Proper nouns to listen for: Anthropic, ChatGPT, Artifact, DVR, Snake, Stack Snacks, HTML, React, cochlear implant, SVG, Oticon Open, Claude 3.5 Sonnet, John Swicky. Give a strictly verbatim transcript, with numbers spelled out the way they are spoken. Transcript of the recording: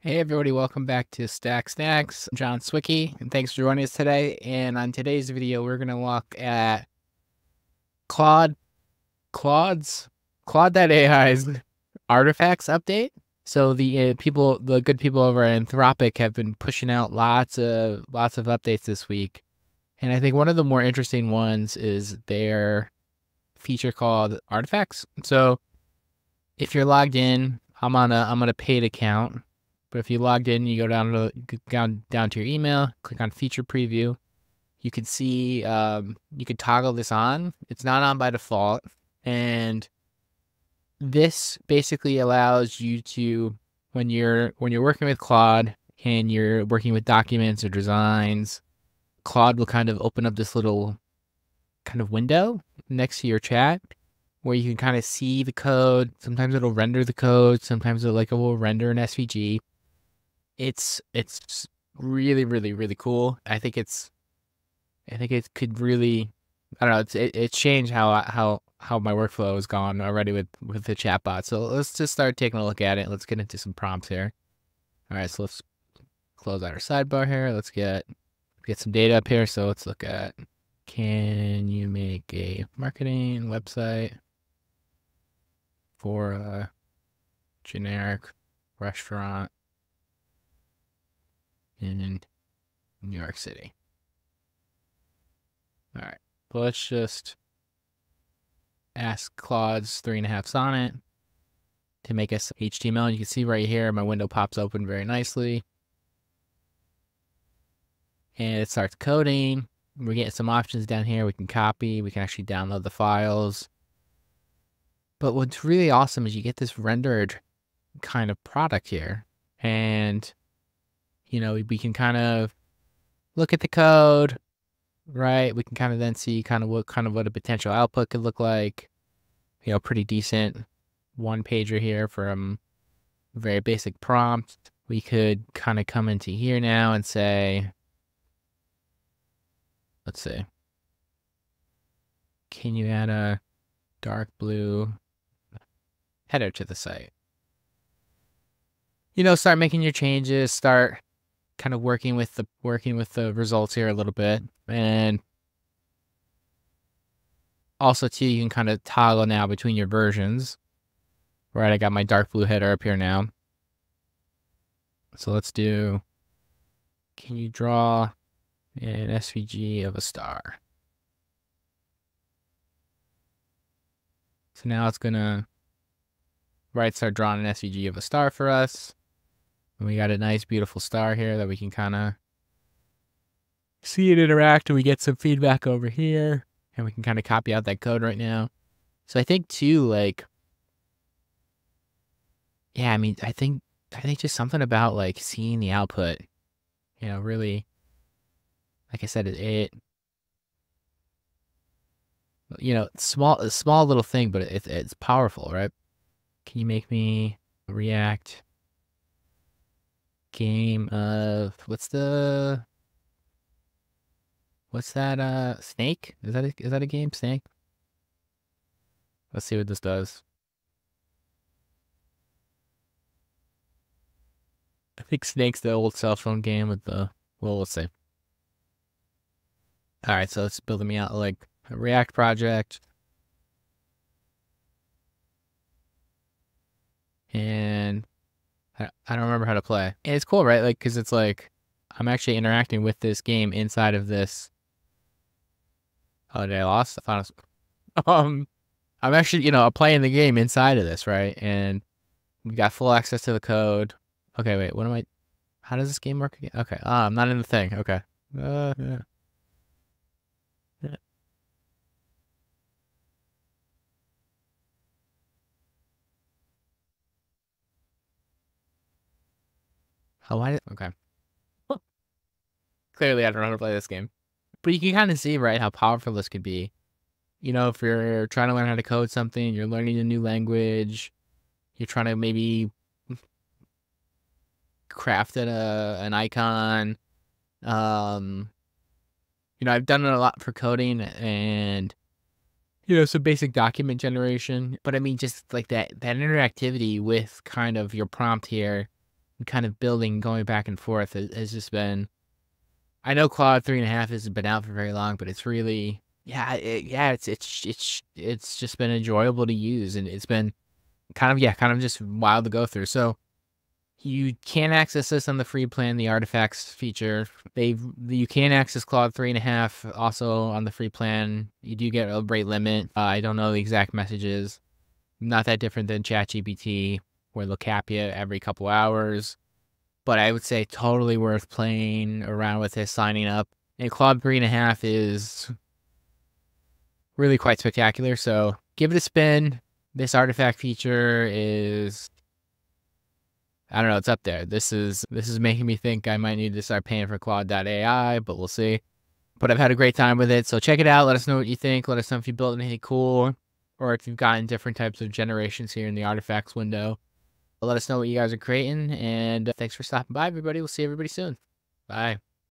Hey everybody, welcome back to Stack Snacks. I'm John Swicky, and thanks for joining us today. And on today's video, we're going to look at Claude, Claude's, Claude dot A I's Artifacts update. So the uh, people, the good people over at Anthropic have been pushing out lots of, lots of updates this week. And I think one of the more interesting ones is their feature called Artifacts. So if you're logged in, I'm on a, I'm on a paid account. But if you logged in, you go down to down, down to your email, click on feature preview. You can see, um, you can toggle this on. It's not on by default. And this basically allows you to, when you're, when you're working with Claude and you're working with documents or designs, Claude will kind of open up this little kind of window next to your chat where you can kind of see the code. Sometimes it'll render the code. Sometimes it'll like, it will render an S V G. It's, it's really, really, really cool. I think it's, I think it could really, I don't know, it's, it, it changed how, how, how my workflow has gone already with, with the chatbot. So let's just start taking a look at it. Let's get into some prompts here. All right. So let's close out our sidebar here. Let's get, get some data up here. So let's look at, can you make a marketing website for a generic restaurant in New York City? All right, well, let's just ask Claude's three point five Sonnet to make us H T M L. And you can see right here, my window pops open very nicely. And it starts coding. We're getting some options down here. We can copy. We can actually download the files. But what's really awesome is you get this rendered kind of product here. And, you know, we can kind of look at the code, right? We can kind of then see kind of what kind of what a potential output could look like. You know, pretty decent one pager here from very basic prompt. We could kind of come into here now and say, let's see, can you add a dark blue header to the site? You know, start making your changes, start kind of working with the working with the results here a little bit. And also too, you can kind of toggle now between your versions. Right, I got my dark blue header up here now. So let's do, can you draw an S V G of a star? So now it's gonna right start drawing an S V G of a star for us. And we got a nice, beautiful star here that we can kind of see it interact, and we get some feedback over here, and we can kind of copy out that code right now. So I think too, like, yeah, I mean, I think, I think just something about like seeing the output, you know, really, like I said, it, it you know, small, a small little thing, but it, it's powerful, right? Can you make me React game of, what's the, what's that, uh, Snake? Is that, a, is that a game, Snake? Let's see what this does. I think Snake's the old cell phone game with the, well, let's see. All right, so it's building me out like a React project. And I, I don't remember how to play. And it's cool, right? Like, because it's like, I'm actually interacting with this game inside of this. Oh, did I lost? I thought I was... um, I'm actually, you know, playing the game inside of this, right? And we got full access to the code. Okay, wait, what am I? How does this game work again? Okay, ah, I'm not in the thing. Okay. Uh, yeah. Oh, why did, okay. Well, clearly I don't know how to play this game. But you can kind of see, right, how powerful this could be. You know, if you're trying to learn how to code something, you're learning a new language, you're trying to maybe craft an, uh, an icon. Um, you know, I've done it a lot for coding and, you know, so basic document generation. But I mean, just like that, that interactivity with kind of your prompt here, kind of building, going back and forth has just been, I know Claude three point five hasn't been out for very long, but it's really, yeah, it, yeah, it's, it's, it's, it's just been enjoyable to use. And it's been kind of, yeah, kind of just wild to go through. So you can access this on the free plan, the Artifacts feature. They've, you can access Claude three point five also on the free plan. You do get a rate limit. Uh, I don't know the exact messages. Not that different than ChatGPT, where they'll cap you every couple hours. But I would say totally worth playing around with this, signing up. And Claude three point five is really quite spectacular. So give it a spin. This Artifact feature is... I don't know, it's up there. This is this is making me think I might need to start paying for Claude dot A I, but we'll see. But I've had a great time with it, so check it out. Let us know what you think. Let us know if you built anything cool, or if you've gotten different types of generations here in the Artifacts window. But let us know what you guys are creating, and thanks for stopping by, everybody. We'll see everybody soon. Bye.